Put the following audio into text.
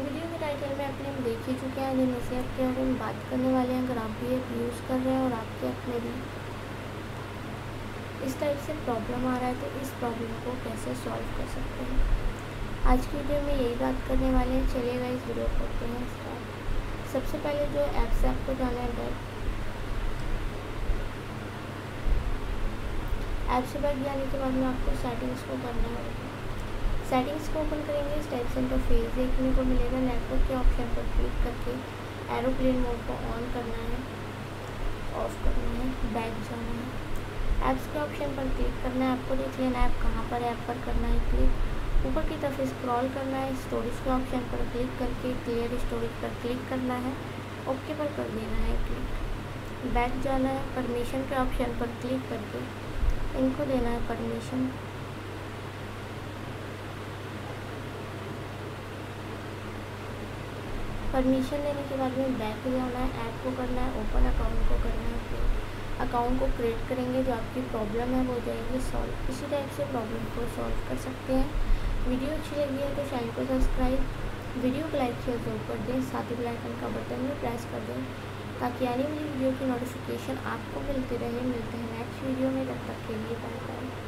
Video के title में अपने हम देख ही चुके हैं जिनमें से आपके बारे में बात करने वाले हैं। अगर आप भी ऐप यूज़ कर रहे हैं और आपके ऐप में भी इस टाइप से प्रॉब्लम आ रहा है तो इस प्रॉब्लम को कैसे सॉल्व कर सकते हैं, आज की वीडियो में यही बात करने वाले हैं। चलिएगा इस वीडियो करते हैं स्टार्ट। सबसे पहले जो ऐप से आपको जाना है बैक, ऐप से बैक जाने के बाद में आपको सेटिंग्स को करना होगा। सेटिंग्स को ओपन करेंगे, इस टाइप से इंटरफेस देखने को मिलेगा। नेटवर्क के ऑप्शन पर क्लिक करके एरोप्लेन मोड को ऑन करना है, ऑफ करना है, बैक जाना है, ऐप्स के ऑप्शन पर क्लिक करना है। आपको देख लेना ऐप कहाँ पर है, ऐप पर करना है क्लिक, ऊपर की तरफ स्क्रॉल करना है, स्टोरेज के ऑप्शन पर क्लिक करके क्लियर स्टोरेज पर क्लिक करना है, ओके पर कर देना है क्लिक, बैक जाना है, परमिशन के ऑप्शन पर क्लिक करके इनको देना है परमिशन, परमिशन लेने के बाद में बैक हो जाना है, ऐप को करना है ओपन, अकाउंट को करना है क्रिएट, अकाउंट को क्रिएट करेंगे, जो आपकी प्रॉब्लम है वो जाएगी सॉल्व। इसी टाइप से प्रॉब्लम को सॉल्व कर सकते हैं। वीडियो अच्छी लगी है तो चैनल को सब्सक्राइब, वीडियो को लाइक शेयर जरूर कर दें, साथ ही बेल आइकन का बटन भी प्रेस कर दें ताकि आने वाली वीडियो की नोटिफिकेशन आपको मिलती रहे। मिलते हैं नेक्स्ट वीडियो में, तब तक के लिए बाय बाय।